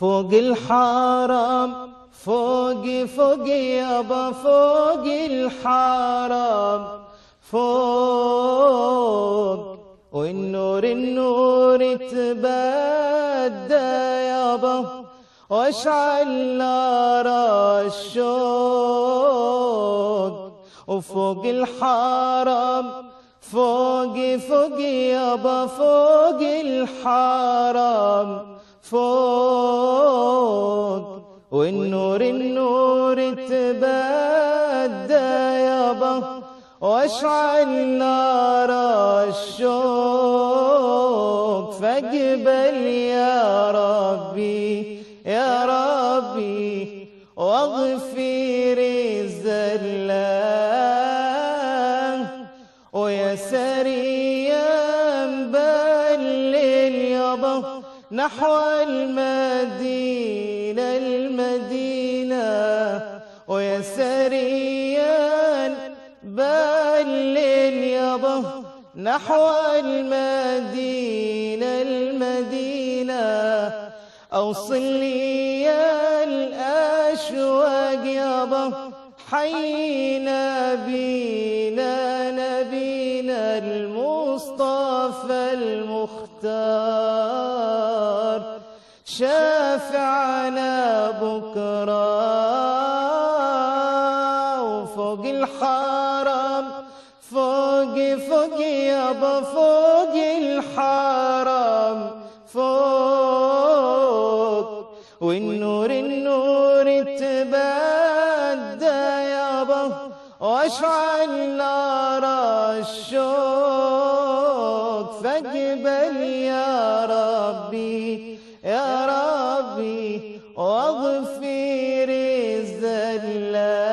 فوق الحرم فوقي فوقي يابا فوق الحرم فوق والنور النور تبدى يابا واشعل نار الشوق وفوق الحرم فوقي فوقي يابا فوق الحرم فوق والنور النور تبدى يابا واشعل نار الشوق فاقبل يا ربي يا ربي واغفر الزلة ويا سريا مبلل يابا نحو المدينة المدينة ويا سريا بلل يابا نحو المدينة المدينة أوصل لي الأشواق يابا حي نبينا نبينا المصطفى المختار شافعنا بكرة وفوق الحرم فوقي فوقي يابا فوق الحرم فوق والنور النور تبدى يابا واشعل نار الشوق فاقبل يا ربي يا ربي واغفر الزلة